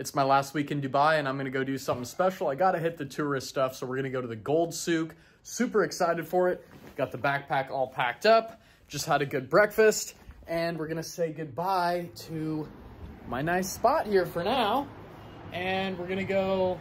It's my last week in Dubai and I'm gonna go do something special. I gotta hit the tourist stuff, so we're gonna go to the Gold Souk. Super excited for it. Got the backpack all packed up, just had a good breakfast, and we're gonna say goodbye to my nice spot here for now. And we're gonna go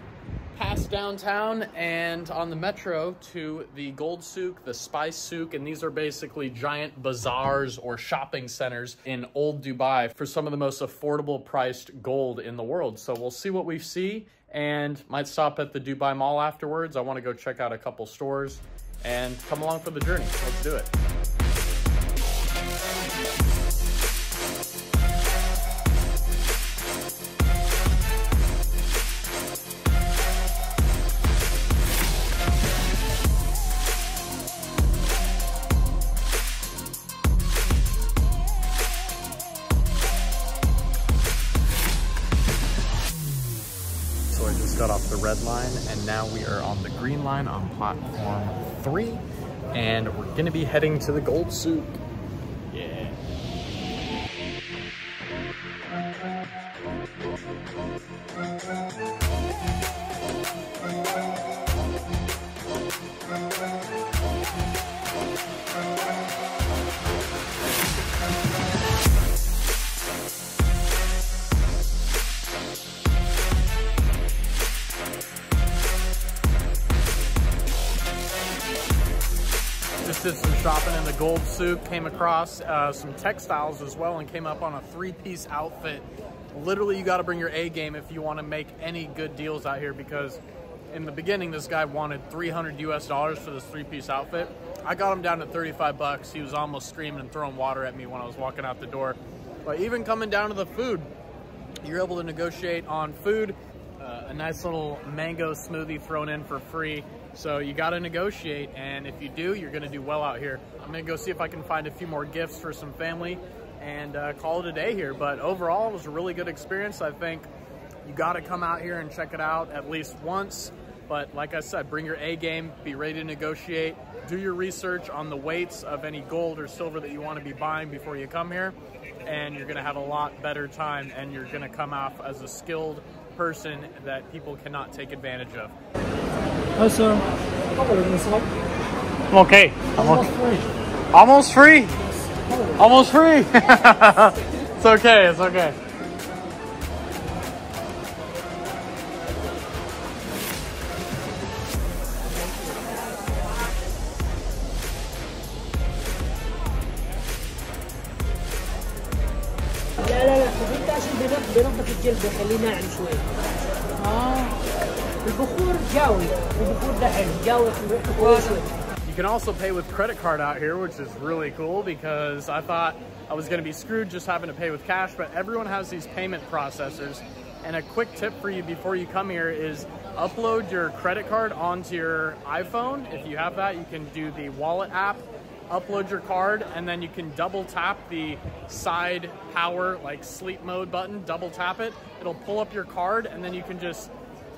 past downtown and on the metro to the Gold Souk, the Spice Souk, and these are basically giant bazaars or shopping centers in old Dubai for some of the most affordable priced gold in the world. So we'll see what we see and might stop at the Dubai Mall afterwards. I want to go check out a couple stores and come along for the journey. Let's do it. Got off the red line and now we are on the green line on platform 3 and we're gonna be heading to the Gold Souk. Yeah. Did some shopping in the Gold Souk, came across some textiles as well, and came up on a 3-piece outfit. Literally, you got to bring your A game if you want to make any good deals out here, because in the beginning this guy wanted $300 US for this 3-piece outfit. I got him down to 35 bucks. He was almost screaming and throwing water at me when I was walking out the door. But even coming down to the food, you're able to negotiate on food. A nice little mango smoothie thrown in for free. So you gotta negotiate, and if you do, you're gonna do well out here. I'm gonna go see if I can find a few more gifts for some family and call it a day here. But overall, it was a really good experience. I think you gotta come out here and check it out at least once. But like I said, bring your A game, be ready to negotiate, do your research on the weights of any gold or silver that you wanna be buying before you come here, and you're gonna have a lot better time, and you're gonna come off as a skilled person that people cannot take advantage of. Hi, sir. I'm okay. Almost free. Almost free. It's okay. It's okay. بنضف الجلد بخليه ناعم شوي. البخور جاوي، البخور ده حلو، جاوي كويس. You can also pay with credit card out here, which is really cool because I thought I was going to be screwed just having to pay with cash, but everyone has these payment processors. And a quick tip for you before you come here is upload your credit card onto your iPhone. If you have that, you can do the wallet app. Upload your card, and then you can double tap the side power, like sleep mode button, double tap it. It'll pull up your card, and then you can just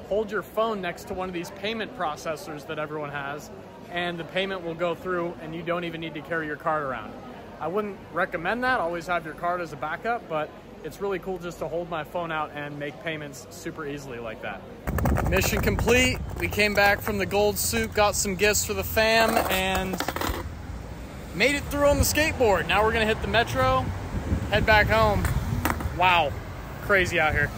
hold your phone next to one of these payment processors that everyone has, and the payment will go through, and you don't even need to carry your card around. I wouldn't recommend that. Always have your card as a backup, but it's really cool just to hold my phone out and make payments super easily like that. Mission complete. We came back from the Gold Souk, got some gifts for the fam, and made it through on the skateboard. Now we're gonna hit the metro, head back home. Wow, crazy out here.